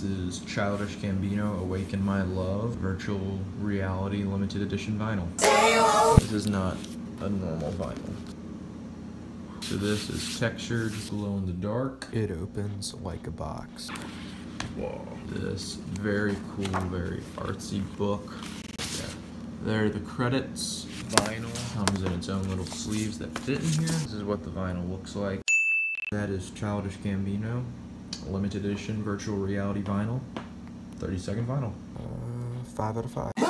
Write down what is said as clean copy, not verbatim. This is Childish Gambino, Awaken, My Love, Virtual Reality Limited Edition Vinyl. This is not a normal vinyl. So this is textured, glow in the dark. It opens like a box. Whoa. This very cool, very artsy book. Yeah. There are the credits. Vinyl comes in its own little sleeves that fit in here. This is what the vinyl looks like. That is Childish Gambino, limited edition virtual reality vinyl, 30-second vinyl. 5 out of 5.